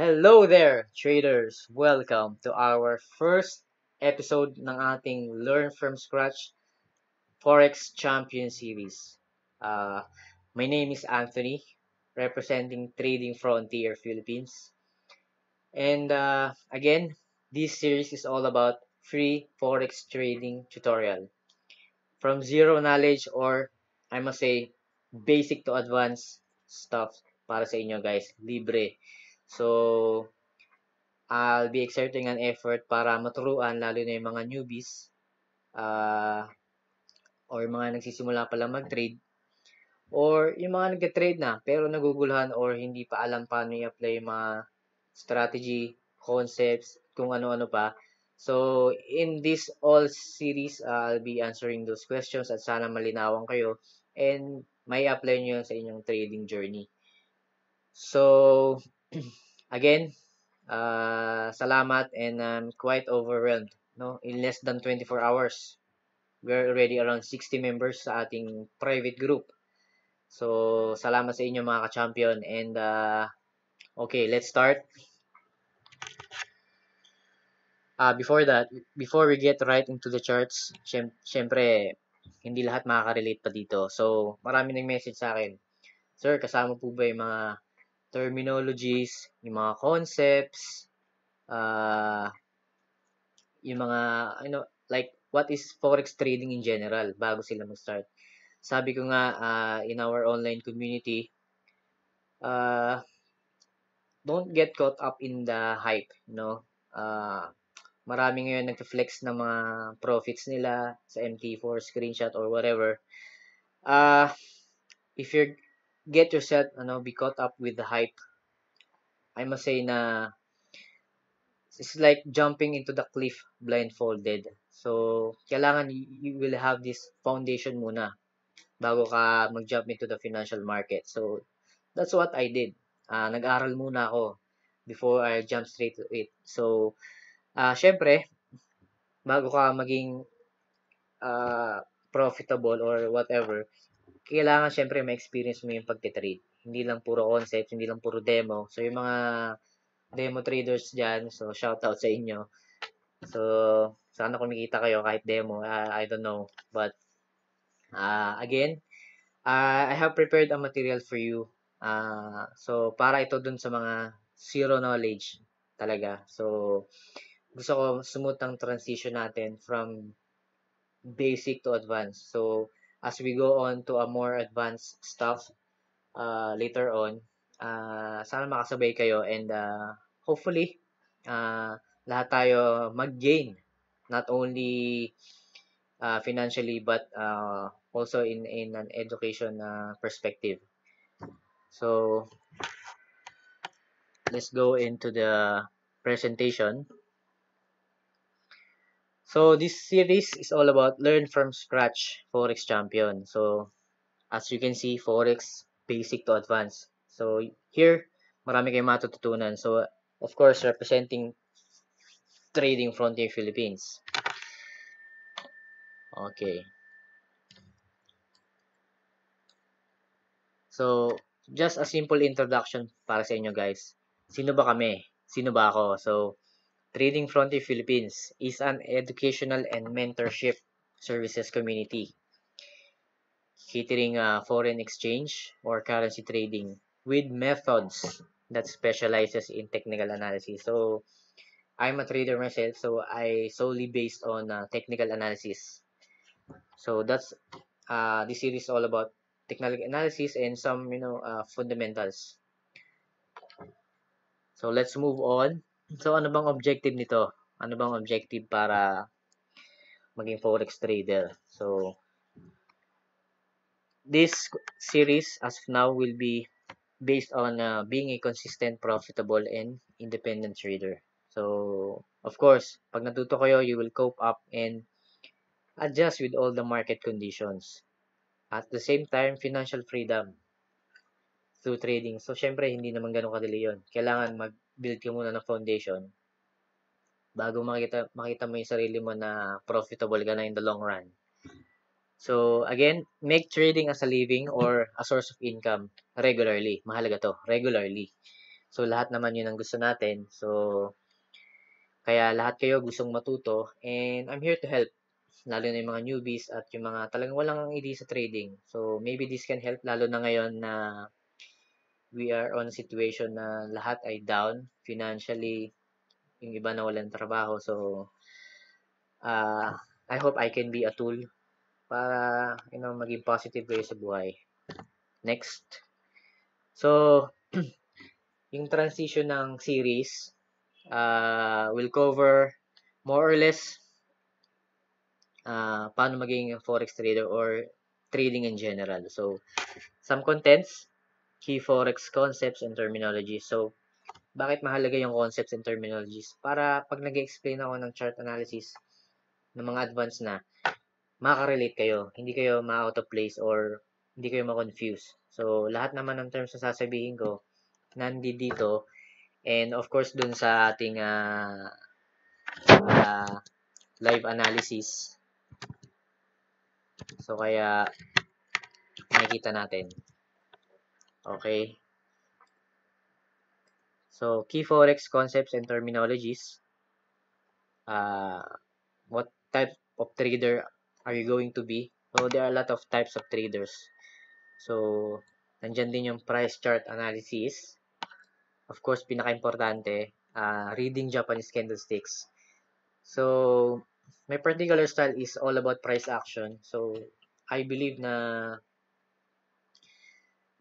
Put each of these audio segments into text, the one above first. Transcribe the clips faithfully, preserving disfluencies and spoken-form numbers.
Hello there, traders! Welcome to our first episode ng ating Learn From Scratch Forex Champion Series. Uh, my name is Anthony, representing Trading Frontier Philippines. And uh, again, this series is all about free Forex trading tutorial. From zero knowledge or, I must say, basic to advanced stuff para sa inyo guys, libre. So, I'll be exerting an effort para maturuan lalo na yung mga newbies uh, or mga nagsisimula pa lang mag-trade or yung mga nag-trade na pero naguguluhan or hindi pa alam paano i-apply yung mga strategy, concepts, kung ano-ano pa. So, in this all series, uh, I'll be answering those questions at sana malinawan kayo and may apply nyo sa inyong trading journey. So, again, uh, salamat, and I'm quite overwhelmed. No, in less than twenty-four hours, we're already around sixty members sa ating private group. So, salamat sa inyo mga ka-champion. And, uh, okay, let's start. Uh, before that, before we get right into the charts, syem syempre, hindi lahat makaka-relate pa dito. So, marami nag-message sa akin. Sir, kasama po ba yung mga terminologies, yung mga concepts, uh, yung mga, you know, like, what is Forex trading in general, bago sila mag-start. Sabi ko nga, uh, in our online community, uh, don't get caught up in the hype, you know. Uh, marami ngayon nag-flex ng mga profits nila sa M T four screenshot or whatever. Uh, if you're get yourself, ano, be caught up with the hype. I must say na it's like jumping into the cliff blindfolded. So, kailangan you will have this foundation muna bago ka mag-jump into the financial market. So, that's what I did. Uh, nag-aral muna ako before I jump straight to it. So, uh, syempre, bago ka maging uh, profitable or whatever, kailangan syempre ma-experience mo yung pag-trade. Hindi lang puro concept, hindi lang puro demo. So, yung mga demo traders dyan, so, shoutout sa inyo. So, sana kumikita kayo kahit demo. Uh, I don't know. But, uh, again, uh, I have prepared a material for you. Uh, so, para ito dun sa mga zero knowledge talaga. So, gusto ko smooth ang transition natin from basic to advanced. So, as we go on to a more advanced stuff uh, later on, uh, sana makasabay kayo and uh, hopefully, uh, lahat tayo mag-gain, not only uh, financially but uh, also in, in an education uh, perspective. So, let's go into the presentation. So, this series is all about Learn From Scratch Forex Champion. So, as you can see, Forex basic to advanced. So, here, marami kayong matututunan. So, of course, representing Trading Frontier Philippines. Okay. So, just a simple introduction para sa inyo guys. Sino ba kami? Sino ba ako? So, Trading Frontier Philippines is an educational and mentorship services community catering uh, foreign exchange or currency trading with methods that specializes in technical analysis. So, I'm a trader myself, so I solely based on uh, technical analysis. So, that's uh, this series is all about technical analysis and some, you know, uh, fundamentals. So, let's move on. So, ano bang objective nito? Ano bang objective para maging Forex trader? So, this series as of now will be based on uh, being a consistent, profitable, and independent trader. So, of course, pag natuto kayo, you will cope up and adjust with all the market conditions. At the same time, financial freedom through trading. So, syempre, hindi naman ganun kadali yun. Kailangan mag build ka muna ng foundation bago makita, makita mo yung sarili mo na profitable ka na in the long run. So, again, make trading as a living or a source of income regularly. Mahalaga to, regularly. So, lahat naman yun ang gusto natin. So, kaya lahat kayo gustong matuto. And I'm here to help. Lalo na yung mga newbies at yung mga talagang walang idea sa trading. So, maybe this can help. Lalo na ngayon na we are on a situation na lahat ay down financially. Yung iba na walang trabaho. So, uh, I hope I can be a tool para, you know, maging positive kayo sa buhay. Next. So, yung transition ng series uh, will cover more or less uh, paano maging forex trader or trading in general. So, some contents, key forex concepts and terminology. So, bakit mahalaga yung concepts and terminologies? Para pag nag-explain ako ng chart analysis ng mga advanced na, maka-relate kayo. Hindi kayo ma-out of place or hindi kayo ma-confuse. So, lahat naman ng terms na sasabihin ko, nandi dito, and of course dun sa ating uh, uh, live analysis, so kaya makikita natin. Okay, so key forex concepts and terminologies, uh, what type of trader are you going to be? So there are a lot of types of traders, so nandyan din yung price chart analysis. Of course, pinaka-importante, uh, reading Japanese candlesticks. So, my particular style is all about price action. So, I believe na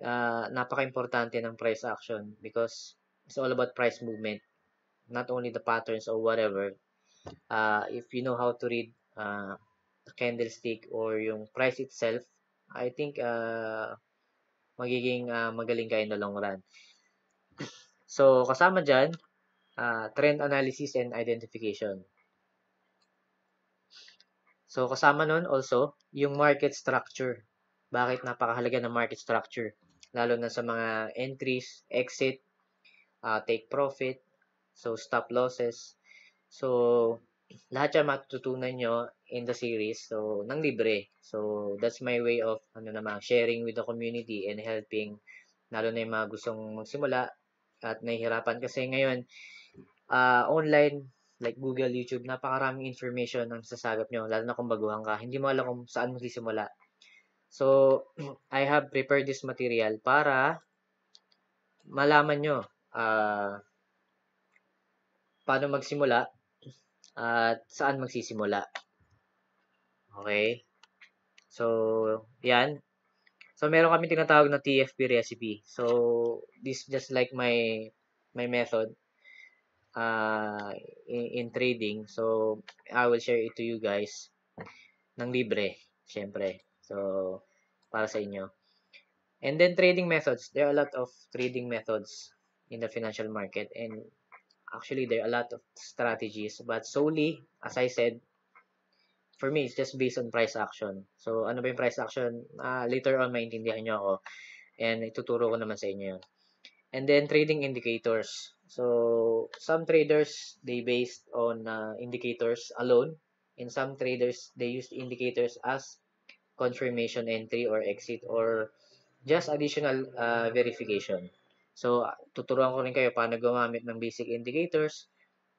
uh, napaka-importante ng price action because it's all about price movement. Not only the patterns or whatever. Uh, if you know how to read uh, the candlestick or yung price itself, I think uh, magiging uh, magaling ka in the long run. So, kasama dyan, uh, trend analysis and identification. So, kasama nun also, yung market structure. Bakit napakahalaga ng market structure? Lalo na sa mga entries, exit, uh, take profit, so stop losses. So, lahat yan matutunan nyo in the series. So, nang libre. So, that's my way of ano naman, sharing with the community and helping, lalo na yung mga gustong magsimula at nahihirapan kasi ngayon uh, online, like Google, YouTube, napakaraming information ang sasagap nyo, lalo na kung baguhan ka, hindi mo alam kung saan mo sisimula. So, I have prepared this material para malaman nyo uh, paano magsimula at saan magsisimula. Okay? So, yan. So, meron kami tinatawag na T F P recipe. So, this just like my my method uh, in, in trading. So, I will share it to you guys ng libre, syempre. So, para sa inyo. And then, trading methods. There are a lot of trading methods in the financial market. And actually, there are a lot of strategies. But solely, as I said, for me, it's just based on price action. So, ano ba yung price action? Uh, later on, maintindihan nyo ako. And ituturo ko naman sa inyo yun. And then, trading indicators. So, some traders, they based on uh, indicators alone. And some traders, they use indicators as confirmation entry or exit or just additional uh, verification. So, tuturuan ko rin kayo paano gumamit ng basic indicators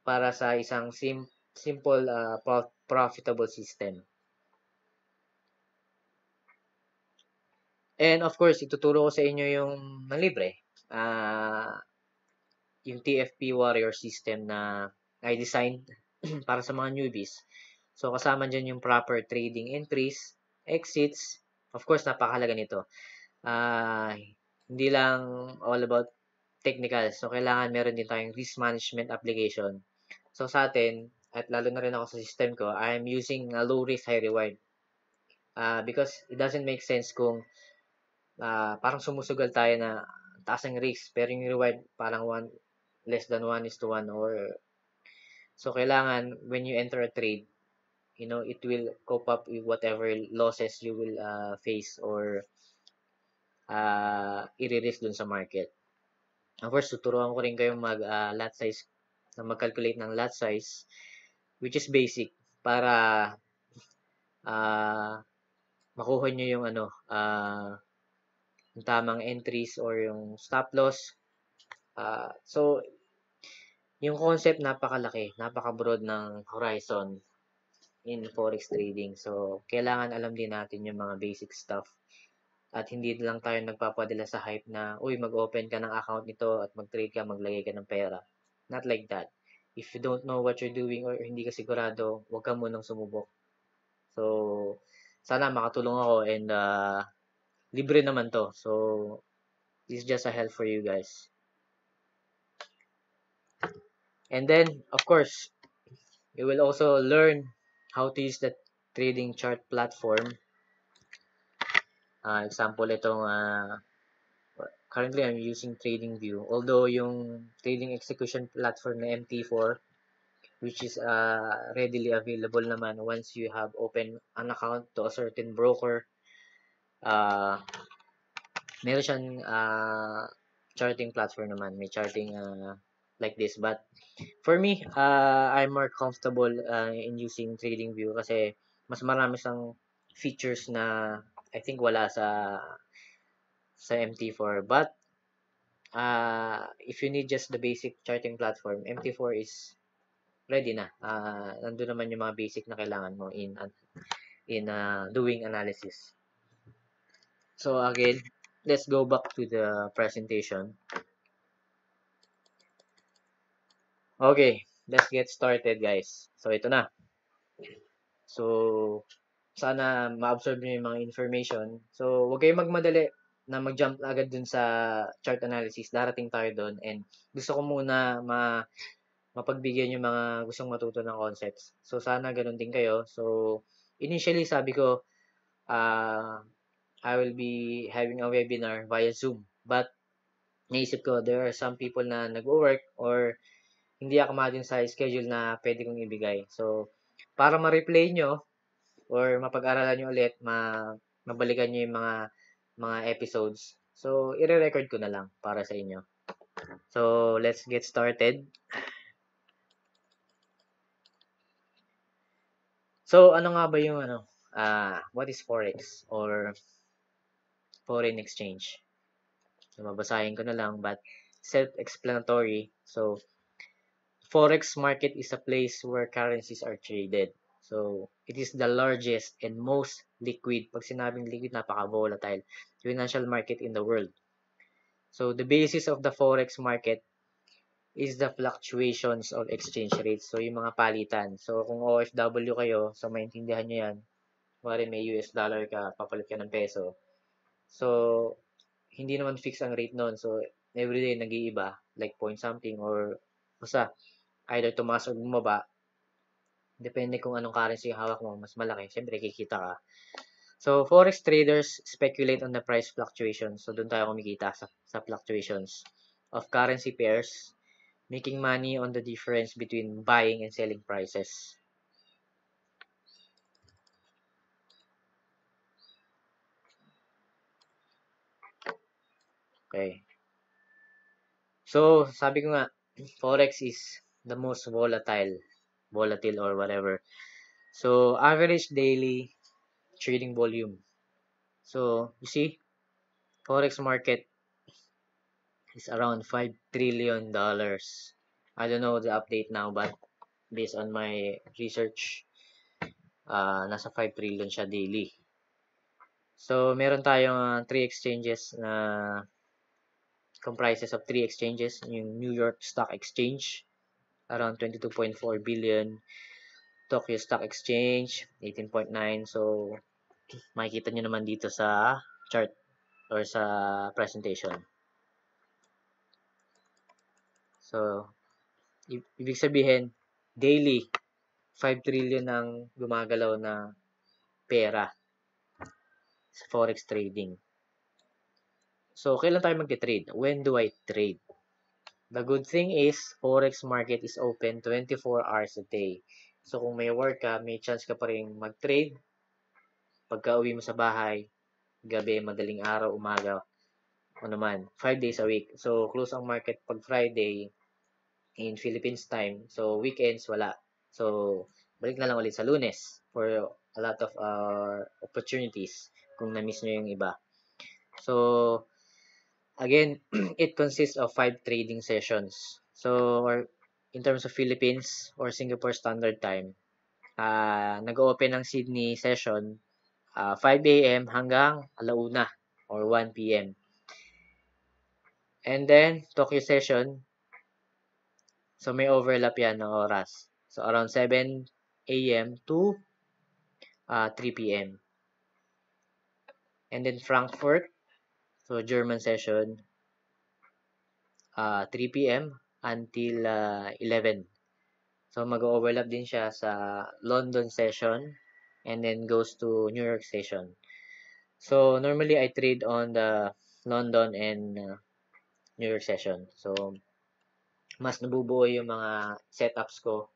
para sa isang sim simple uh, profitable system. And of course, ituturo ko sa inyo yung libre. Uh, yung T F P Warrior System na I designed para sa mga newbies. So, kasama dyan yung proper trading entries, exits. Of course, napakahalaga nito. Uh, hindi lang all about technicals. So, kailangan meron din tayong risk management application. So, sa atin, at lalo na rin ako sa system ko, I am using a low risk, high reward. Uh, because it doesn't make sense kung uh, parang sumusugal tayo na taas ang risk, pero yung reward parang one, less than one is to one. Or, so, kailangan, when you enter a trade, you know, it will cope up with whatever losses you will uh, face or uh, i-risk dun sa market. Of course, tuturuan ko rin kayong mag uh, lot size, na mag-calculate ng lot size, which is basic para uh, makuha nyo yung ano, uh, yung tamang entries or yung stop loss Uh, so, yung concept napakalaki, napaka-broad ng horizon in forex trading. So, kailangan alam din natin yung mga basic stuff. At hindi lang tayo nagpapadala sa hype na, uy, mag-open ka ng account nito at mag-trade ka, maglagay ka ng pera. Not like that. If you don't know what you're doing or hindi ka sigurado, huwag ka munang sumubok. So, sana makatulong ako and uh, libre naman to. So, this is just a help for you guys. And then, of course, you will also learn how to use the trading chart platform. Uh, example, itong, uh, currently I'm using TradingView. Although yung trading execution platform na M T four, which is uh, readily available naman once you have opened an account to a certain broker. Uh, meron siyang uh, charting platform naman. May charting uh, like this. But for me, uh, I'm more comfortable uh, in using TradingView kasi mas marami siyang features na I think wala sa sa M T four. But uh, if you need just the basic charting platform, M T four is ready na. Uh, nandun naman yung mga basic na kailangan mo in in uh, doing analysis. So again, let's go back to the presentation. Okay, let's get started, guys. So, ito na. So, sana ma-absorb nyo yung mga information. So, huwag kayong magmadali na mag-jump agad dun sa chart analysis. Darating tayo dun. And gusto ko muna ma mapagbigyan yung mga gustong matuto ng concepts. So, sana ganun din kayo. So, initially, sabi ko, uh, I will be having a webinar via Zoom. But, naisip ko, there are some people na nag-work or hindi ako madin sa schedule na pwede kong ibigay. So, para ma-replay nyo or mapag-aralan nyo ulit, ma mabalikan nyo yung mga, mga episodes. So, i-record ko na lang para sa inyo. So, let's get started. So, ano nga ba yung ano? Uh, what is forex or foreign exchange? So, mabasahin ko na lang but self-explanatory. So, forex market is a place where currencies are traded. So, it is the largest and most liquid. Pag sinabing liquid, napaka-volatile financial market in the world. So, the basis of the forex market is the fluctuations of exchange rates. So, yung mga palitan. So, kung O F W kayo, so maintindihan nyo yan. Kuwari may U S dollar ka, papalit ka ng peso. So, hindi naman fix ang rate nun. So, everyday nag-iiba. Like point something or basta either tumaas o bumaba, depende kung anong currency yung hawak mo, mas malaki, siyempre kikita ka. So, forex traders speculate on the price fluctuations. So, doon tayo kumikita sa, sa fluctuations of currency pairs, making money on the difference between buying and selling prices. Okay. So, sabi ko nga, forex is the most volatile volatile or whatever. So, average daily trading volume. So, you see, forex market is around five trillion dollars. I don't know the update now, but based on my research, uh, nasa five trillion siya daily. So, meron tayong three exchanges na comprises of three exchanges, yung New York Stock Exchange, around twenty-two point four billion, Tokyo Stock Exchange, eighteen point nine. So, makikita nyo naman dito sa chart or sa presentation. So, ibig sabihin, daily, five trillion ang gumagalaw na pera sa forex trading. So, kailan tayo mag-trade? When do I trade? The good thing is, forex market is open twenty-four hours a day. So, kung may work ka, may chance ka pa rin mag-trade. Pagka uwi mo sa bahay, gabi, madaling araw, umaga, o naman, five days a week. So, close ang market pag Friday in Philippines time. So, weekends, wala. So, balik na lang ulit sa Lunes for a lot of uh, opportunities kung na-miss nyo yung iba. So, Again, it consists of five trading sessions. So, or in terms of Philippines or Singapore Standard Time, uh, nag-open ang Sydney session uh, five A M hanggang alauna or one P M And then, Tokyo session, so may overlap yan ng oras. So, around seven A M to uh, three P M And then, Frankfurt, so German session, uh, three P M until uh, eleven. So mag-overlap din siya sa London session and then goes to New York session. So normally I trade on the London and uh, New York session. So mas nabubuo yung mga setups ko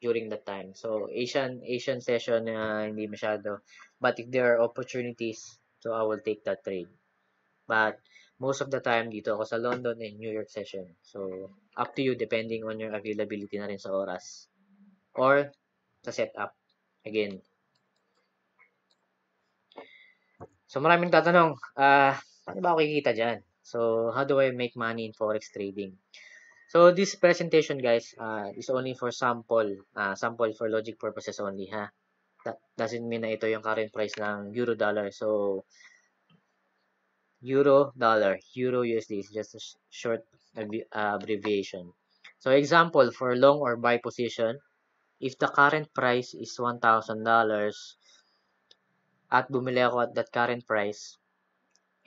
during that time. So Asian Asian session uh, hindi masyado, but if there are opportunities, so I will take that trade. But most of the time, dito ako sa London and New York session. So, up to you depending on your availability na rin sa oras. Or, sa setup. Again. So, maraming tatanong, ah, uh, paano ba ako kikita dyan? So, how do I make money in Forex trading? So, this presentation, guys, uh, is only for sample. Uh, sample for logic purposes only, ha? That doesn't mean na ito yung current price ng euro dollar. So, euro dollar, euro U S D is just a sh short uh, abbreviation. So example for long or buy position, if the current price is one thousand dollars at bumili ako at that current price,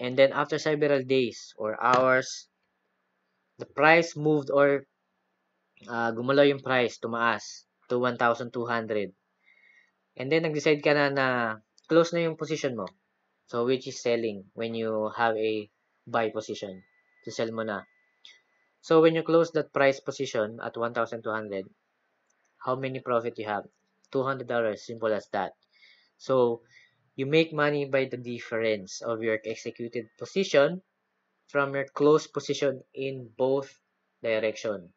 and then after several days or hours, the price moved or uh, gumalaw yung price, tumaas to one thousand two hundred. And then nag-decide ka na na close na yung position mo. So, which is selling when you have a buy position. So, sell mo na. So, when you close that price position at one thousand two hundred, how many profit you have? two hundred dollars, simple as that. So, you make money by the difference of your executed position from your closed position in both direction.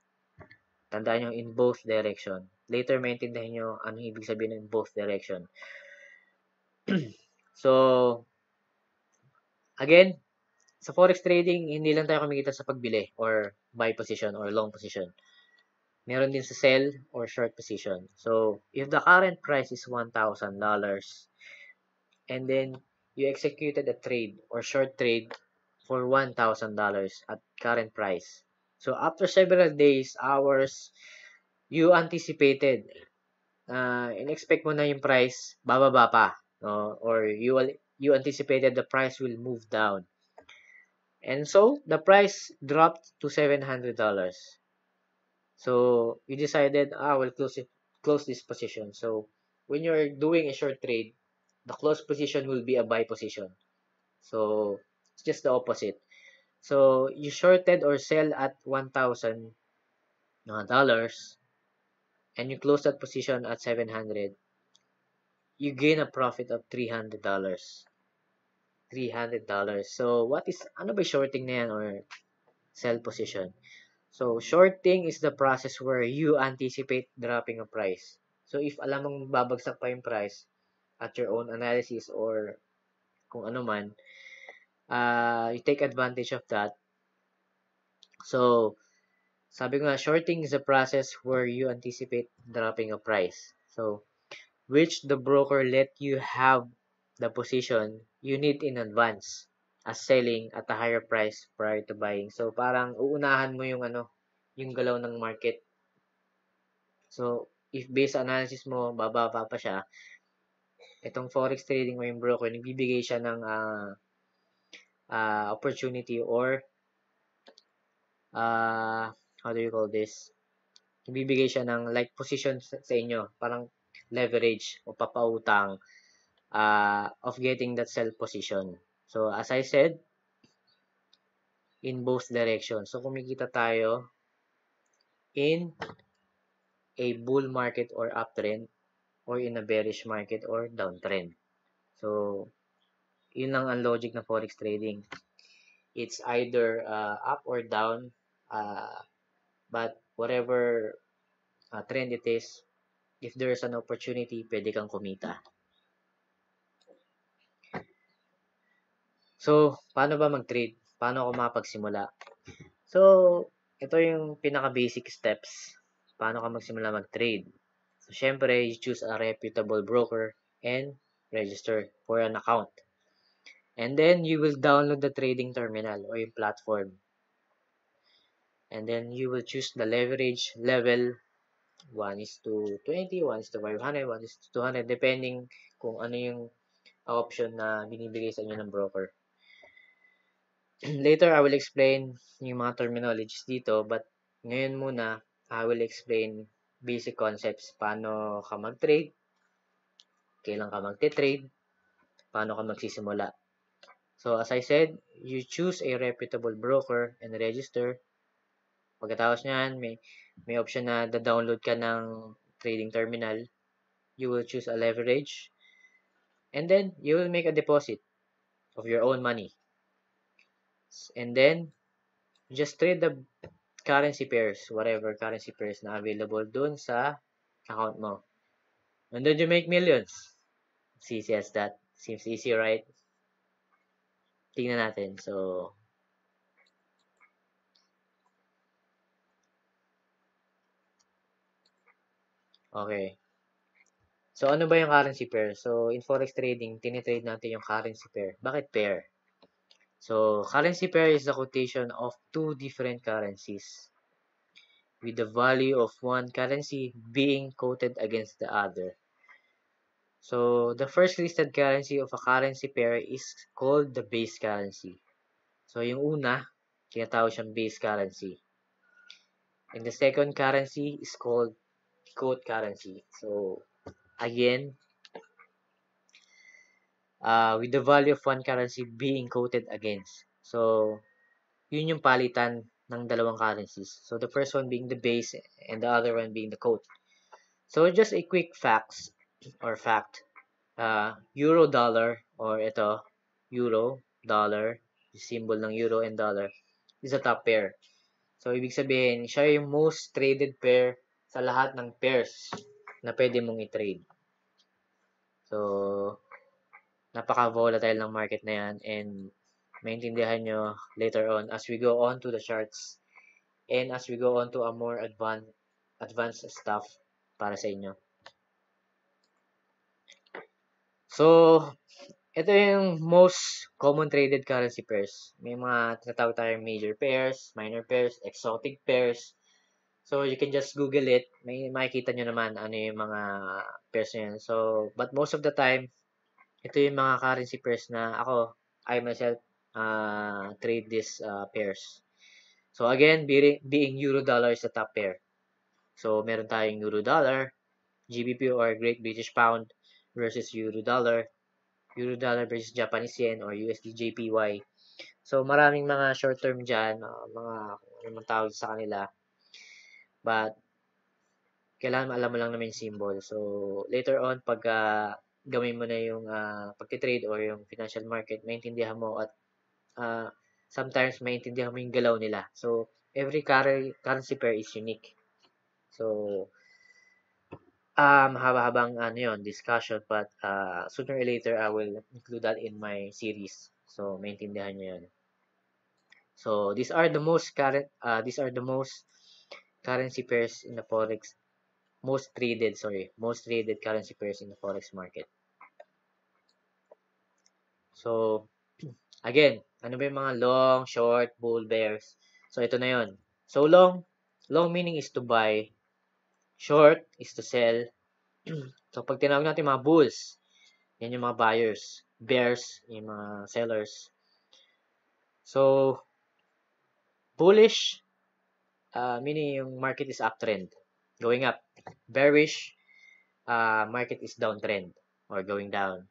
Tandaan nyo, in both direction. Later, maintindihan nyo ano ibig sabihin in both direction. So, again, sa forex trading, hindi lang tayo kumikita sa pagbili or buy position or long position. Meron din sa sell or short position. So, if the current price is one thousand dollars and then you executed a trade or short trade for one thousand dollars at current price. So, after several days, hours, you anticipated uh, and expect mo na yung price bababa pa. No? Or you will You anticipated the price will move down. And so, the price dropped to seven hundred dollars. So, you decided, ah, we'll close, it, close this position. So, when you're doing a short trade, the close position will be a buy position. So, it's just the opposite. So, you shorted or sell at one thousand dollars and you close that position at seven hundred dollars. You gain a profit of three hundred dollars. three hundred dollars. So, what is, ano ba shorting na yan or sell position? So, shorting is the process where you anticipate dropping a price. So, if alam mong babagsak pa yung price at your own analysis or kung ano man, uh, you take advantage of that. So, sabi ko nga, shorting is the process where you anticipate dropping a price. So, which the broker let you have the position you need in advance as selling at a higher price prior to buying. So, parang uunahan mo yung ano, yung galaw ng market. So, if based sa analysis mo, bababa pa siya, itong forex trading mo yung broker, nagbibigay siya ng uh, uh, opportunity or uh, how do you call this? Nagbibigay siya ng like position sa, sa inyo. Parang leverage o papautang uh, of getting that sell position. So, as I said, in both directions. So, kumikita tayo in a bull market or uptrend or in a bearish market or downtrend. So, yun lang ang logic ng forex trading. It's either uh, up or down, uh, but whatever uh, trend it is, if there is an opportunity, pwede kang kumita. So, paano ba mag-trade? paano ako mapagsimula. So, ito yung pinaka-basic steps. Paano ka magsimula mag-trade. So, syempre, you choose a reputable broker and register for an account. And then, you will download the trading terminal or yung platform. And then, you will choose the leverage level. one is to twenty, one is to five hundred, one is to two hundred, depending kung ano yung option na binibigay sa inyo ng broker. Later, I will explain yung mga terminologies dito, but ngayon muna, I will explain basic concepts. Paano ka mag-trade? Kailan ka mag-trade? Paano ka magsisimula? So, as I said, you choose a reputable broker and register. Pagkatapos nyan, may, may option na da-download ka ng trading terminal. You will choose a leverage. And then, you will make a deposit of your own money. And then, just trade the currency pairs, whatever currency pairs na available dun sa account mo. And then you make millions. It's easy as that. Seems easy, right? Tingnan natin. So, okay. So, ano ba yung currency pair? So, in forex trading, tinitrade natin yung currency pair. Bakit pair? So, currency pair is the quotation of two different currencies with the value of one currency being quoted against the other. So, the first listed currency of a currency pair is called the base currency. So, yung una, kinatawag siyang base currency. And the second currency is called quote currency. So, again, Uh, with the value of one currency being quoted against. So, yun yung palitan ng dalawang currencies. So, the first one being the base and the other one being the quote. So, just a quick facts or fact. Uh, euro dollar or ito, euro dollar, yung symbol ng euro and dollar, is the top pair. So, ibig sabihin, siya yung most traded pair sa lahat ng pairs na pwede mong i-trade. So, napaka-volatile ng market na yan and maintindihan nyo later on as we go on to the charts and as we go on to a more advanced, advanced stuff para sa inyo. So, ito yung most common traded currency pairs. May mga tinatawag tayong major pairs, minor pairs, exotic pairs. So, you can just Google it. May makikita nyo naman ano yung mga pairs na yan. So, but most of the time, ito yung mga currency pairs na ako, I myself, uh, trade these uh, pairs. So, again, being, being euro-dollar is the top pair. So, meron tayong euro-dollar, G B P or Great British Pound versus euro-dollar, euro-dollar versus Japanese yen or U S D J P Y. So, maraming mga short-term dyan, uh, mga ano man tawag sa kanila. But, kailangan alam mo lang naman yung symbol. So, later on, pag uh, gawin mo na yung uh, pagtitrade or yung financial market, maintindihan mo at uh, sometimes maintindihan mo yung galaw nila. So, every currency pair is unique. So, um, haba-habang ano yun, discussion, but uh, sooner or later, I will include that in my series. So, maintindihan nyo yun. So, these are the most current, uh, these are the most currency pairs in the forex most traded, sorry, most traded currency pairs in the forex market. So, again, ano ba yung mga long, short, bull, bears? So, ito na yun. So, long, long meaning is to buy, short is to sell. So, pag tinawag natin mga bulls, yan yung mga buyers, bears, yung mga sellers. So, bullish, uh, meaning yung market is uptrend, going up. Bearish, uh, market is downtrend or going down.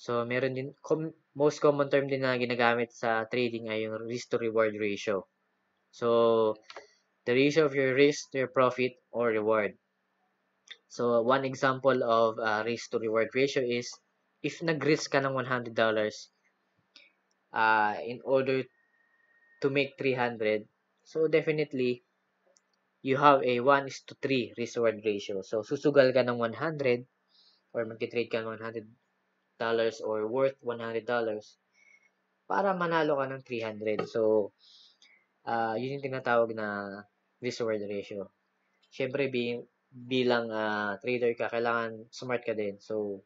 So, meron din, com most common term din na ginagamit sa trading ay yung risk to reward ratio. So, the ratio of your risk to your profit or reward. So, one example of uh, risk to reward ratio is if nag-risk ka ng one hundred dollars uh, in order to make three hundred dollars, so definitely, you have a one is to three risk-reward ratio. So, susugal ka ng one hundred or mag-trade ka ng one hundred dollars or worth one hundred dollars. para manalo ka ng three hundred. So, uh, yun yung tinatawag na risk-reward ratio. Siyempre, being, bilang uh, trader ka, kailangan smart ka din. So,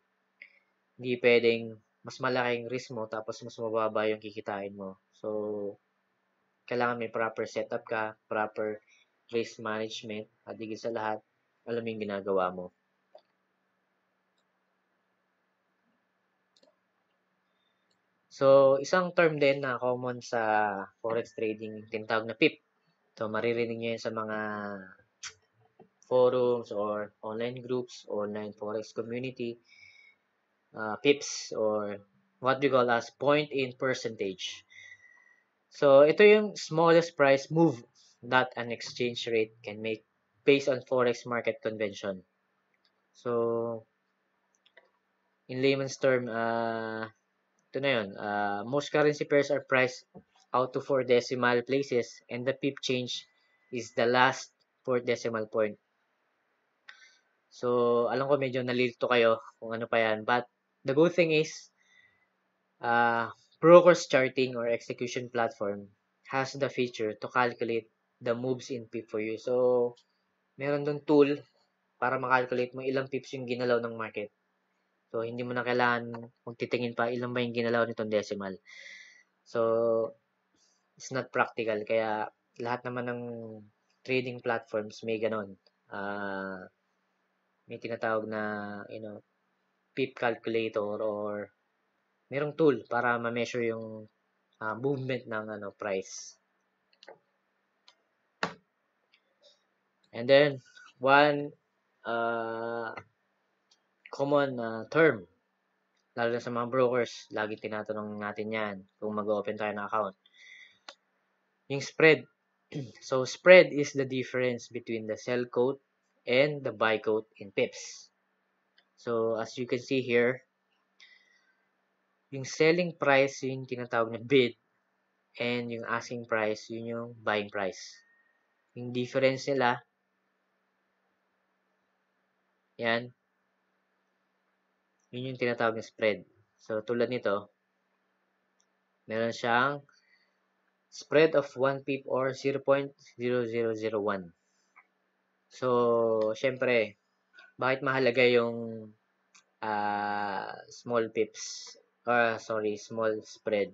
hindi pwedeng mas malaking risk mo tapos mas mababa yung kikitain mo. So, kailangan may proper setup ka, proper risk management, at higit sa lahat, alam yung ginagawa mo. So, isang term din na common sa forex trading, tinatawag na P I P. So, maririnig nyo yan sa mga forums or online groups, online forex community, uh, P I Ps, or what we call as point-in percentage. So, ito yung smallest price move that an exchange rate can make based on forex market convention. So, in layman's term, uh, ito na yun. Uh, most currency pairs are priced out to four decimal places and the P I P change is the last fourth decimal point. So, alam ko medyo nalilito kayo kung ano pa yan. But, the good thing is, uh, broker's charting or execution platform has the feature to calculate the moves in P I P for you. So, meron dun tool para makalculate mo ilang pips yung ginalaw ng market. So, hindi mo na kailangan magtitingin pa ilang ba yung ginalaw nitong decimal. So, it's not practical. Kaya, lahat naman ng trading platforms may ganon. Uh, may tinatawag na, you know, P I P calculator or merong tool para ma-measure yung uh, movement ng ano price. And then, one, uh, common uh, term, lalo na sa mga brokers, lagi tinatanong natin yan kung mag-open tayo ng account. Yung spread. So, spread is the difference between the sell quote and the buy quote in pips. So, as you can see here, yung selling price, yung tinatawag na bid, and yung asking price, yun yung buying price. Yung difference nila, yan, yun yung tinatawag na spread. So, tulad nito, meron siyang spread of one pip or zero point zero zero zero one. So, syempre, bakit mahalaga yung uh, small pips, or sorry, small spread?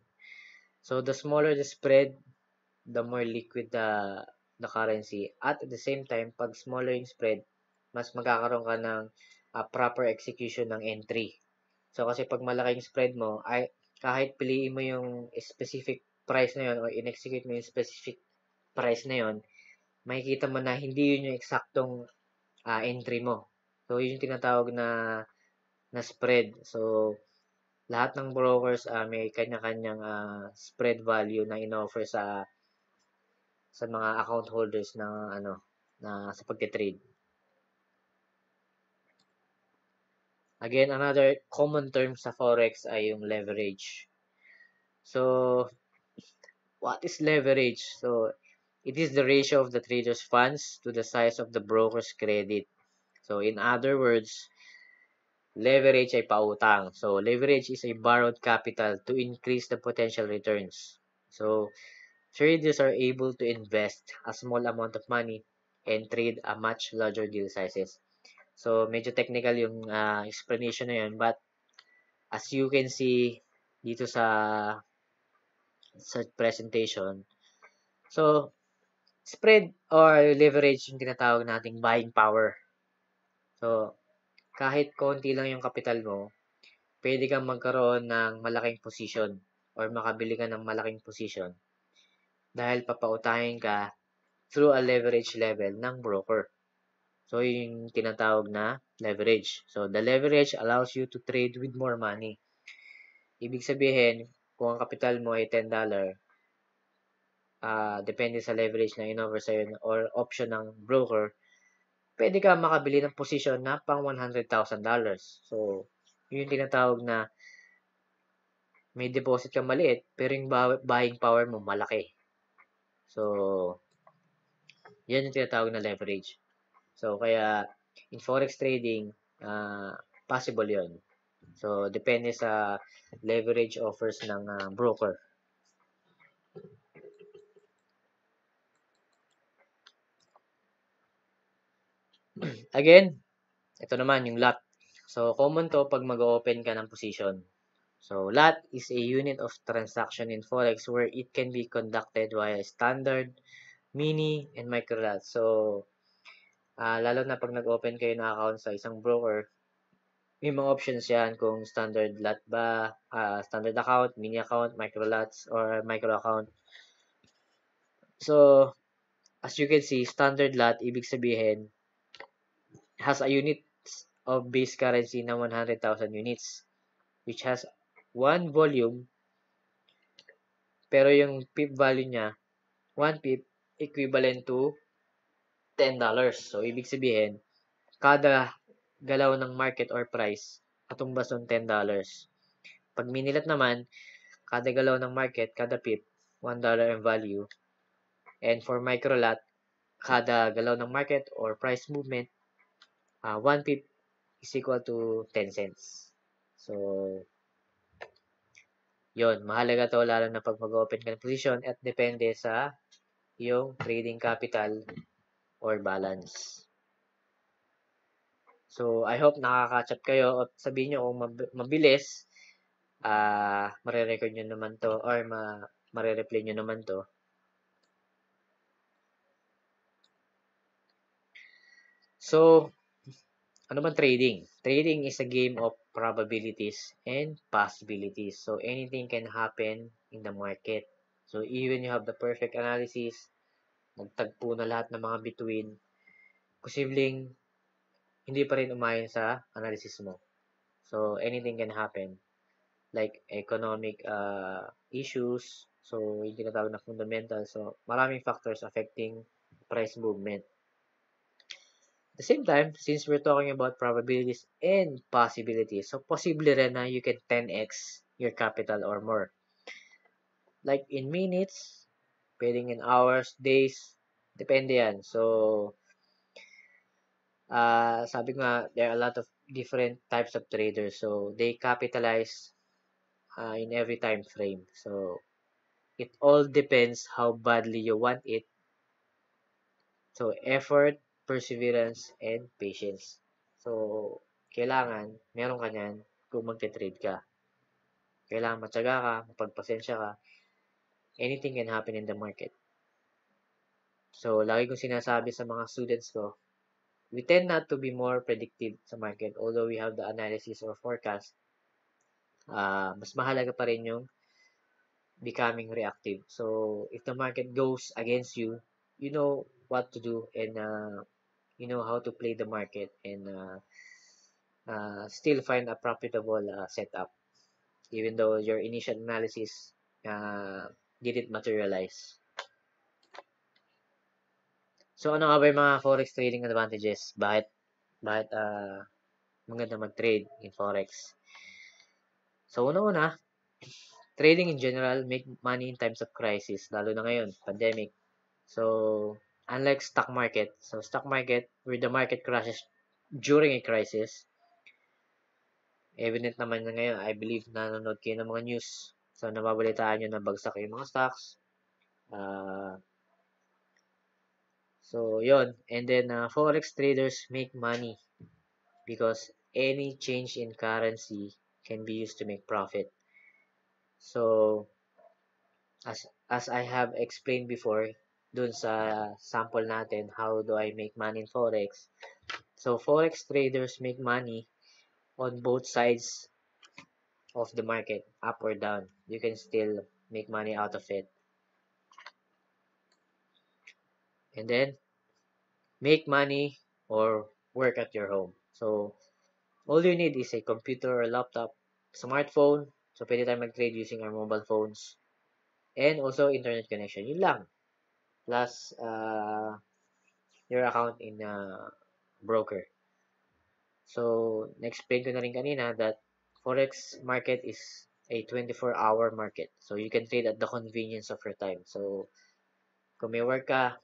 So, the smaller the spread, the more liquid the, the currency. At the same time, pag smaller yung spread, mas magkakaroon ka ng Uh, proper execution ng entry. So, kasi pag malaking spread mo, ay, kahit piliin mo yung specific price na yun o in-execute mo yung specific price na yun, makikita mo na hindi yun yung eksaktong uh, entry mo. So, yun yung tinatawag na, na spread. So, lahat ng brokers uh, may kanya-kanyang uh, spread value na in-offer sa sa mga account holders na ano na sa pagte-trade. Again, another common term sa forex ay yung leverage. So, what is leverage? So, it is the ratio of the trader's funds to the size of the broker's credit. So, in other words, leverage ay pautang. So, leverage is a borrowed capital to increase the potential returns. So, traders are able to invest a small amount of money and trade a much larger deal sizes. So, medyo technical yung uh, explanation na yun. But, as you can see dito sa, sa presentation, so, spread or leverage yung tinatawag nating buying power. So, kahit konti lang yung kapital mo, pwede kang magkaroon ng malaking position or makabili ka ng malaking position dahil papautahin ka through a leverage level ng broker. So, yung tinatawag na leverage. So, the leverage allows you to trade with more money. Ibig sabihin, kung ang kapital mo ay ten dollars, uh, depende sa leverage na in-offer sa'yo or option ng broker, pwede ka makabili ng position na pang one hundred thousand dollars. So, yun yung tinatawag na may deposit ka maliit, pero yung buying power mo malaki. So, yan yung tinatawag na leverage. So, kaya, in forex trading, uh, possible yon. So, depende sa leverage offers ng uh, broker. Again, ito naman yung lot. So, common to pag mag-open ka ng position. So, lot is a unit of transaction in Forex where it can be conducted via standard, mini, and micro lot. So, uh, lalo na pag nag-open kayo ng account sa isang broker, may mga options yan kung standard lot ba, uh, standard account, mini account, micro lots, or micro account. So, as you can see, standard lot, ibig sabihin, has a unit of base currency na one hundred thousand units, which has one volume, pero yung pip value niya, one pip equivalent to ten dollars. So, ibig sabihin, kada galaw ng market or price, katumbas ng ten dollars. Pag minilat naman, kada galaw ng market, kada pip, one dollar in value. And for micro lot, kada galaw ng market or price movement, Uh, one pip is equal to ten cents. So, yun. Mahalaga to lalo na pag mag-open ka ng position at depende sa yung trading capital or balance. So, I hope nakaka-catch up kayo. At sabihin nyo kung mabilis, uh, marirecord nyo naman to or ma marireplay nyo naman to. So, ano ba trading? Trading is a game of probabilities and possibilities. So, anything can happen in the market. So, even you have the perfect analysis, nagtagpo na lahat ng mga bituin, posibleng hindi pa rin umayon sa analysis mo. So, anything can happen. Like, economic uh, issues. So, yung tinatawag na fundamental. So, maraming factors affecting price movement. At the same time, since we're talking about probabilities and possibilities, so posible rin na you can ten X your capital or more. Like in minutes, pwedeng in hours, days, depende yan. So, uh, sabi ko nga, there are a lot of different types of traders. So, they capitalize uh, in every time frame. So, it all depends how badly you want it. So, effort, perseverance, and patience. So, kailangan, meron ka niyan kung magte-trade ka. Kailangan matyaga ka, mapagpasensya ka. Anything can happen in the market. So, lagi kong sinasabi sa mga students ko, we tend not to be more predictive sa market although we have the analysis or forecast. Uh, mas mahalaga pa rin yung becoming reactive. So, if the market goes against you, you know what to do and uh, you know how to play the market and uh, uh, still find a profitable uh, setup even though your initial analysis uh, didn't materialize. So, ano nga ba yung mga Forex trading advantages? Bakit, bakit uh, maganda mag-trade in Forex? So, una-una, trading in general make money in times of crisis, lalo na ngayon, pandemic. So, unlike stock market, so stock market, where the market crashes during a crisis, evident naman na ngayon, I believe, nanonood kayo ng mga news. So, nababalitaan nyo na bagsak yung mga stocks. Uh, so, yun. And then, uh, Forex traders make money because any change in currency can be used to make profit. So, as, as I have explained before, dun sa sample natin, how do I make money in Forex? So, Forex traders make money on both sides of the market, up or down. You can still make money out of it. And then, make money or work at your home. So, all you need is a computer or laptop, smartphone. So, pwede tayo mag-trade using our mobile phones. And also, internet connection. Yun lang. Plus uh, your account in a broker. So, na-explain ko na rin kanina that Forex market is a twenty-four hour market. So, you can trade at the convenience of your time. So, kung may work ka,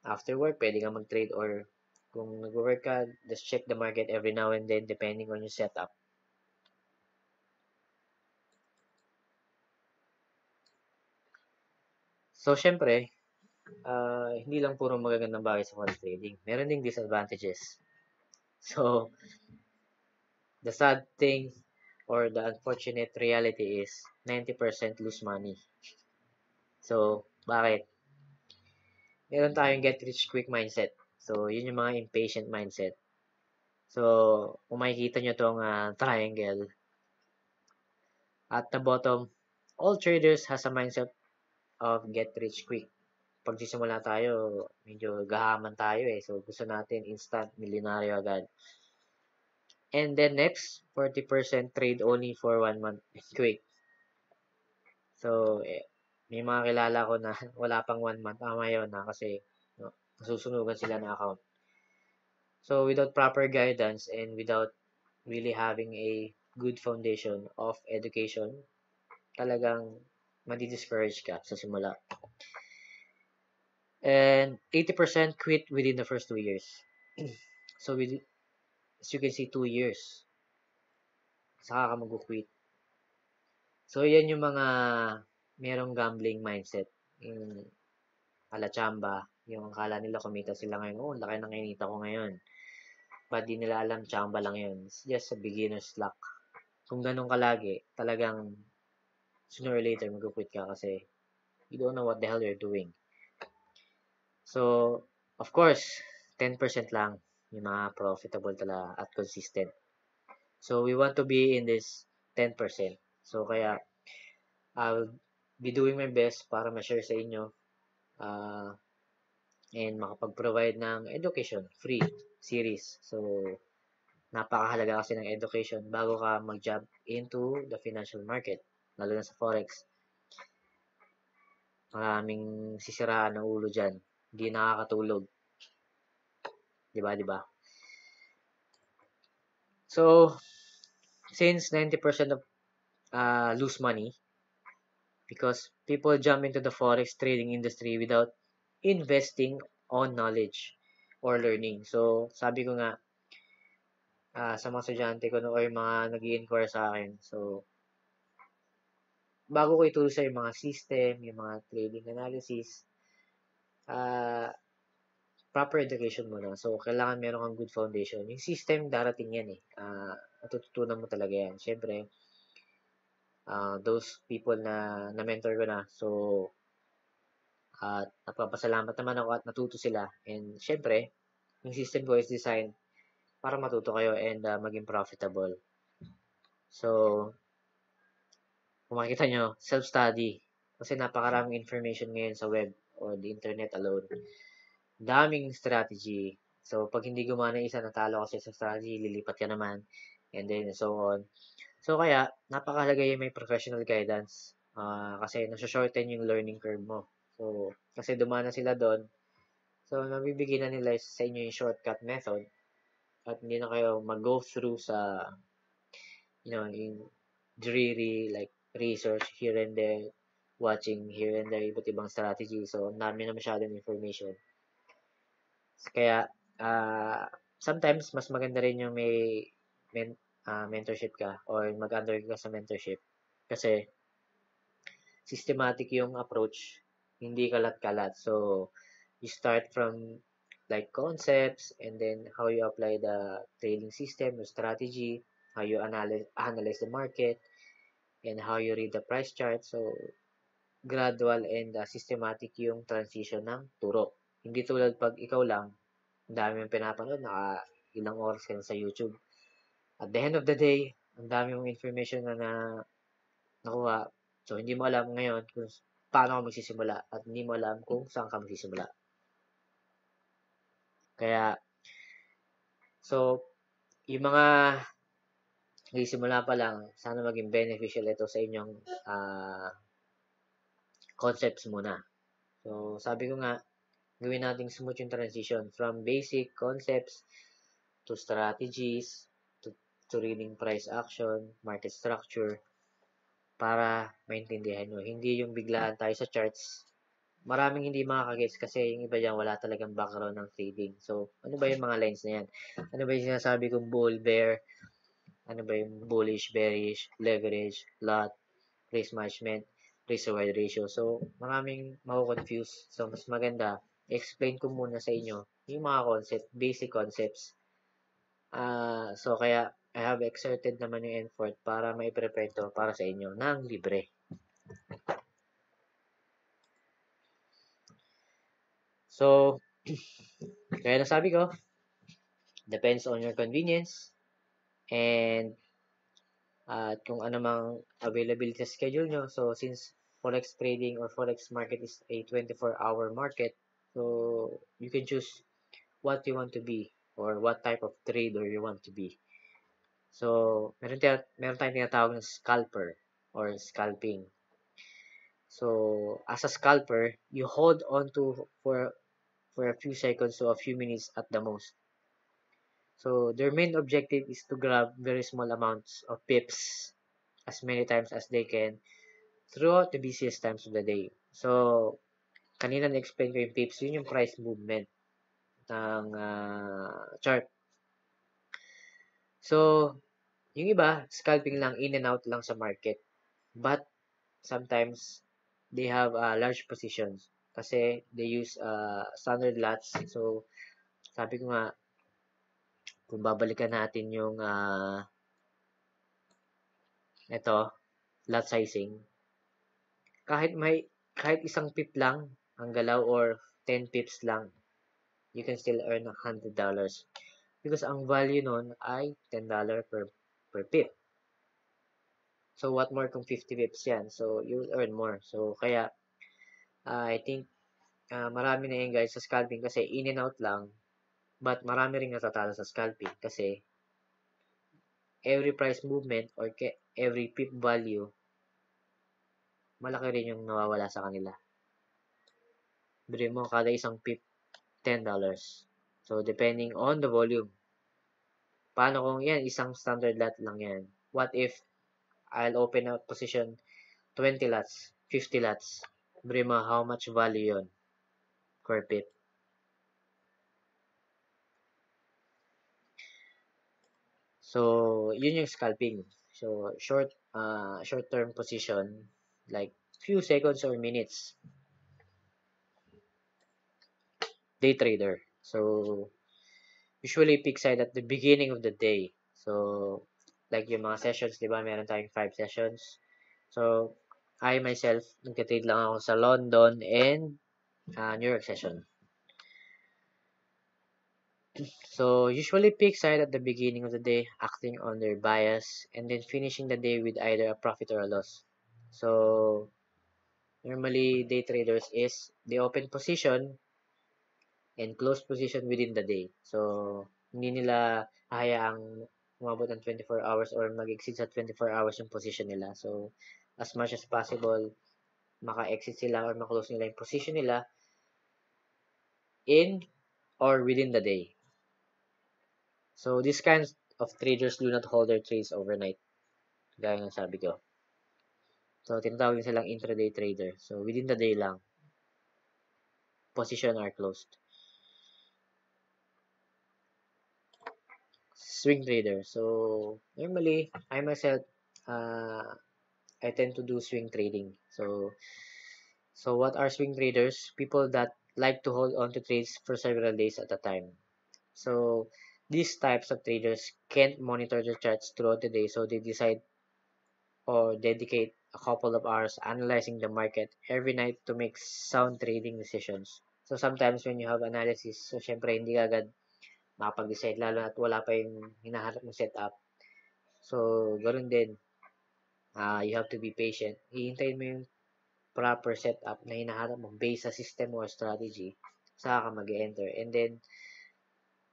after work, pwede ka mag-trade or kung nag-work ka, just check the market every now and then depending on your setup. So, syempre, uh, hindi lang puro magagandang bagay sa forex trading. Meron ding disadvantages. So, the sad thing or the unfortunate reality is ninety percent lose money. So, bakit? Meron tayong get-rich-quick mindset. So, yun yung mga impatient mindset. So, kung makikita nyo itong uh, triangle, at the bottom, all traders has a mindset of get-rich-quick. Pag sisimula tayo, medyo gahaman tayo eh. So, gusto natin instant millionaire agad. And then next, forty percent trade only for one month quick. So, eh, may mga kilala ko na wala pang one month. Ah, mayon na kasi no, nasusunugan sila na account. So, without proper guidance and without really having a good foundation of education, talagang madi-discourage ka sa simula. And eighty percent quit within the first two years. So, with, as you can see, two years. Saka ka mag-quit. So, yan yung mga merong gambling mindset. Yung alachamba, yung akala nila kumita sila ngayon, oh, laki ng kinita ko ngayon. But di nila alam, chamba lang yun. It's just a beginner's luck. Kung ganun ka lagi, talagang sooner or later, mag-quit ka kasi you don't know what the hell you're doing. So, of course, ten percent lang yung mga profitable talaga at consistent. So, we want to be in this ten percent. So, kaya, I'll be doing my best para ma-share sa inyo uh, and makapag-provide ng education, free series. So, napakahalaga kasi ng education bago ka mag-jump into the financial market, lalo na sa forex. Maraming sisiraan ng ulo dyan. Hindi nakakatulog. Diba, diba? So, since ninety percent of uh, lose money, because people jump into the forex trading industry without investing on knowledge or learning. So, sabi ko nga, uh, sa mga estudyante ko no, or mga nag-i-inquire sa akin, so, bago ko ituro sa yung mga system, yung mga trading analysis, uh, proper education muna. So, kailangan meron kang good foundation. Yung system, darating yan eh. Uh, matututunan mo talaga yan. Siyempre, Uh, those people na na-mentor ko na. So, at uh, napapasalamat naman ako at natuto sila. And, syempre, yung system ko is designed para matuto kayo and uh, maging profitable. So, kung makikita nyo, self-study. Kasi napakaraming information ngayon sa web or the internet alone. Daming strategy. So, pag hindi gumana isa, natalo kasi sa strategy, lilipat ka naman. And then, so on. So, kaya, napakahalaga yung may professional guidance uh, kasi nasa-shorten yung learning curve mo. So, kasi dumana sila doon. So, nabibigyan na nila sa inyo yung shortcut method at hindi na kayo mag-go through sa, you know, yung dreary, like, research here and there, watching here and there, iba't ibang strategy. So, dami na masyadong information. Kaya, uh, sometimes, mas maganda rin yung may, may Uh, mentorship ka or mag-undergo ka sa mentorship kasi systematic yung approach, hindi kalat-kalat. So, you start from like concepts and then how you apply the trading system, the strategy, how you analyze, analyze the market, and how you read the price chart. So, gradual and uh, systematic yung transition ng turo. Hindi tulad pag ikaw lang, ang dami yung pinapanood, naka ilang oras ka sa YouTube. At the end of the day, ang dami mong information na, na nakuha. So, hindi mo alam ngayon kung paano ka magsisimula at hindi mo alam kung saan ka magsisimula. Kaya, so, yung mga nagsisimula pa lang, sana maging beneficial ito sa inyong uh, concepts muna. So, sabi ko nga, gawin natin smooth yung transition from basic concepts to strategies, to reading price action, market structure, para maintindihan nyo. Hindi yung biglaan tayo sa charts. Maraming hindi makakagets kasi yung iba dyan wala talagang background ng trading. So, ano ba yung mga lines na yan? Ano ba yung sinasabi kong bull, bear? Ano ba yung bullish, bearish, leverage, lot, risk management? risk-reward ratio. So, maraming mako-confuse. So, mas maganda, explain ko muna sa inyo yung mga concept, basic concepts. Uh, so, kaya, I have exerted naman yung effort para maiprepare ito para sa inyo ng libre. So, kaya nasabi ko, depends on your convenience and uh, at kung anumang availability schedule nyo. So, since forex trading or forex market is a twenty-four hour market, so you can choose what you want to be or what type of trader you want to be. So, meron, tayo, meron tayong tinatawag ng scalper or scalping. So, as a scalper, you hold on to for, for a few seconds to a few minutes at the most. So, their main objective is to grab very small amounts of pips as many times as they can throughout the busiest times of the day. So, kanina na-explain ko yung pips, yun yung price movement ng uh, chart. So, yung iba, scalping lang, in and out lang sa market. But, sometimes, they have uh, large positions. Kasi, they use uh, standard lots. So, sabi ko nga, kung babalikan natin yung uh, eto, lot sizing. Kahit may, kahit isang pip lang, ang galaw, or ten pips lang, you can still earn one hundred dollars. Because ang value nun ay ten dollars per, per pip. So, what more kung fifty pips yan? So, you will earn more. So, kaya, uh, I think, uh, marami na yan guys sa scalping kasi in and out lang. But, marami rin natatalo sa scalping kasi every price movement or every pip value, malaki rin yung nawawala sa kanila. Bili mo kada isang pip, ten dollars. So, depending on the volume. Paano kung yan? Isang standard lot lang yan. What if I'll open a position twenty lots, fifty lots. Brima, how much value yun? Per pip. So, yun yung scalping. So, short, uh, short-term position, like few seconds or minutes. Day trader. So, usually pick side at the beginning of the day. So, like yung mga sessions, di ba? Meron tayong five sessions. So, I myself, nagka-trade lang ako sa London and uh, New York session. So, usually pick side at the beginning of the day, acting on their bias, and then finishing the day with either a profit or a loss. So, normally, day traders is they open position and close position within the day. So, hindi nila hayaang umabot ng twenty-four hours or mag-exceed sa twenty-four hours yung position nila. So, as much as possible, maka-exit sila or maklose nila yung position nila in or within the day. So, these kinds of traders do not hold their trades overnight. Gaya ng sabi ko. So, tinatawag silang intraday trader. So, within the day lang, position are closed. Swing trader. So, normally, I myself, uh, I tend to do swing trading. So, so what are swing traders? People that like to hold on to trades for several days at a time. So, these types of traders can't monitor their charts throughout the day. So, they decide or dedicate a couple of hours analyzing the market every night to make sound trading decisions. So, sometimes when you have analysis, so, syempre, hindi agad makapag-decide, lalo na at wala pa yung hinaharap ng setup. So, ganoon din. Uh, you have to be patient. Hihintayin mo yung proper setup na hinaharap mo based sa system or strategy saka ka mag-enter. And then,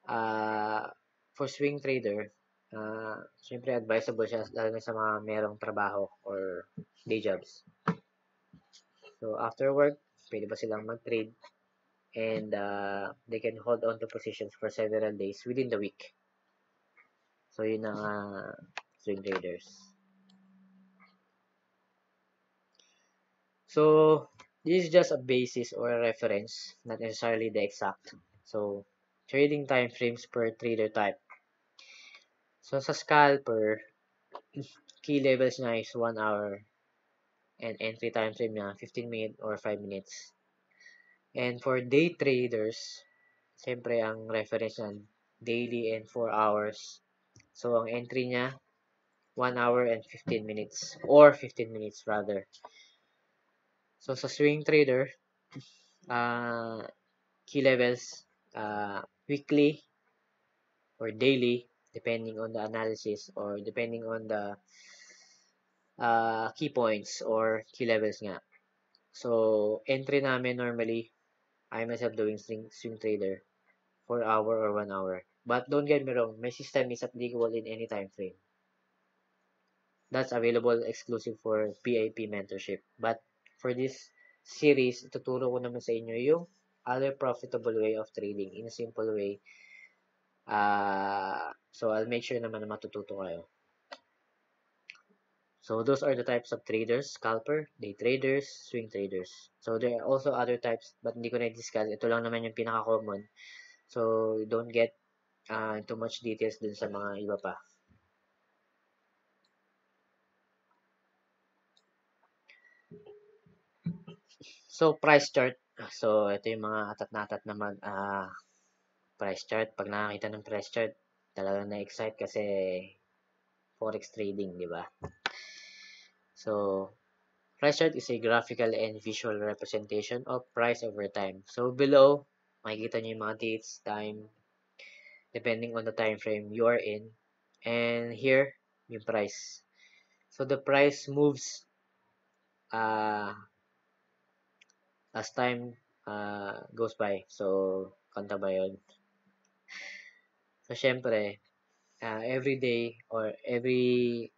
uh, for swing trader, uh, syempre advisable siya lalo na sa mga merong trabaho or day jobs. So, after work, pwede ba silang mag-trade? And uh, they can hold on to positions for several days within the week. So, yun ang uh, swing traders. So, this is just a basis or a reference, not necessarily the exact. So, trading time frames per trader type. So, sa scalper, key levels niya is one hour and entry time frame na fifteen minutes or five minutes. And for day traders, siyempre ang reference niyan daily and four hours. So ang entry niya one hour and fifteen minutes or fifteen minutes rather. So sa swing trader, uh, key levels uh, weekly or daily depending on the analysis or depending on the uh, key points or key levels nga. So entry namin normally, I myself doing swing, swing trader for hour or one hour. But don't get me wrong, my system is applicable in any time frame. That's available exclusive for P I P mentorship. But for this series, tuturo ko naman sa inyo yung other profitable way of trading in a simple way. Uh, so I'll make sure naman na matututo kayo. So those are the types of traders: scalper, day traders, swing traders. So there are also other types, but hindi ko na-discuss. Ito lang naman yung pinaka-common. So don't get uh, into much details dun sa mga iba pa. So price chart. So ito yung mga atat na atat naman ah uh, price chart. Pag nakakita ng price chart, talagang na-excite kasi forex trading, di ba? So, price chart is a graphical and visual representation of price over time. So, below, makikita nyo yung mga dates, time, depending on the time frame you are in. And here, yung price. So, the price moves uh, as time uh, goes by. So, kanta ba yun? So, syempre, uh, every day or every...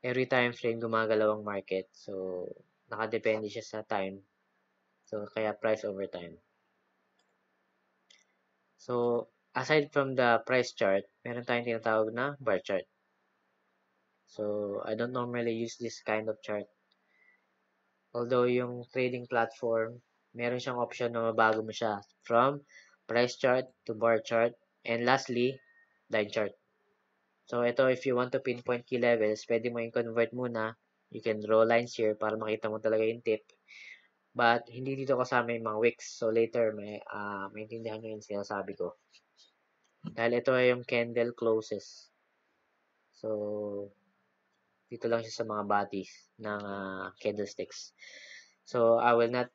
every time frame gumagalaw ang market. So, nakadepende siya sa time. So, kaya price over time. So, aside from the price chart, meron tayong tinatawag na bar chart. So, I don't normally use this kind of chart. Although, yung trading platform, meron siyang option na mabago mo siya from price chart to bar chart. And lastly, line chart. So, ito, if you want to pinpoint key levels, pwede mo yung convert muna. You can draw lines here para makita mo talaga yung tip. But, hindi dito kasama yung mga wicks. So, later, may, uh, maintindihan nyo yung sinasabi ko. Dahil ito ay yung candle closes. So, dito lang siya sa mga bodies ng uh, candlesticks. So, I will not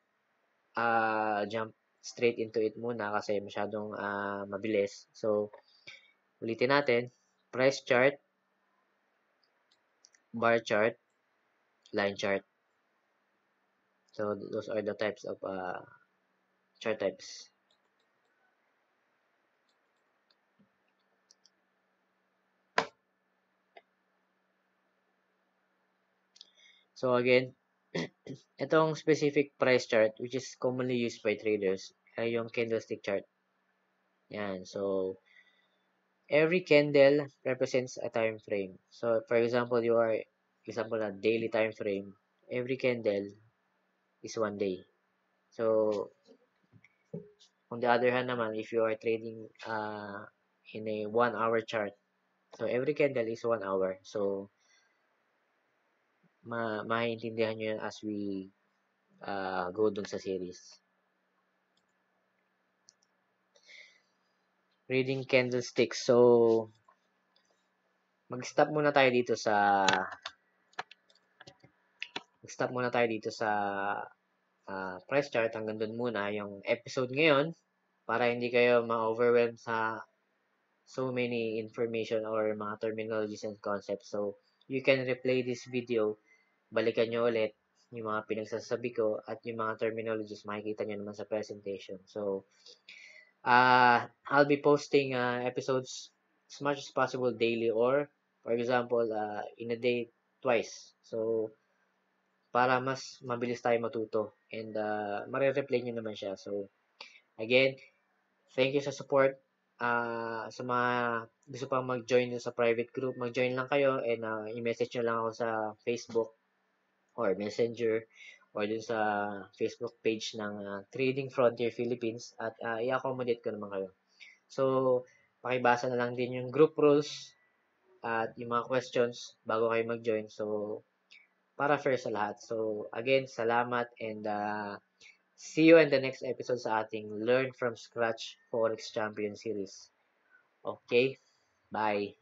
uh, jump straight into it muna kasi masyadong uh, mabilis. So, ulitin natin. Price chart, bar chart, line chart. So those are the types of uh, chart types. So again, itong specific price chart which is commonly used by traders ay yung candlestick chart. Yan, so every candle represents a time frame. So, for example, you are, example, a daily time frame. Every candle is one day. So, on the other hand naman, if you are trading uh, in a one-hour chart, so every candle is one hour. So, ma maintindihan nyo yan as we uh, go dun sa series. Reading candlesticks. So, mag-stop muna tayo dito sa mag-stop muna tayo dito sa uh, price chart. Hanggang doon muna yung episode ngayon para hindi kayo ma-overwhelm sa so many information or mga terminologies and concepts. So, you can replay this video. Balikan nyo ulit yung mga pinagsasabi ko at yung mga terminologies makikita nyo naman sa presentation. So, Uh, I'll be posting uh, episodes as much as possible daily or, for example, uh, in a day twice. So, para mas mabilis tayo matuto and uh, mare-replay nyo naman siya. So, again, thank you sa support. Uh, sa mga gusto pang mag-join sa private group, mag-join lang kayo and uh, i-message nyo lang ako sa Facebook or Messenger or dun sa Facebook page ng uh, Trading Frontier Philippines at uh, i-accommodate ko naman kayo. So, pakibasa na lang din yung group rules at yung mga questions bago kayo mag-join. So, para fair sa lahat. So, again, salamat and uh, see you in the next episode sa ating Learn from Scratch Forex Champion Series. Okay, bye!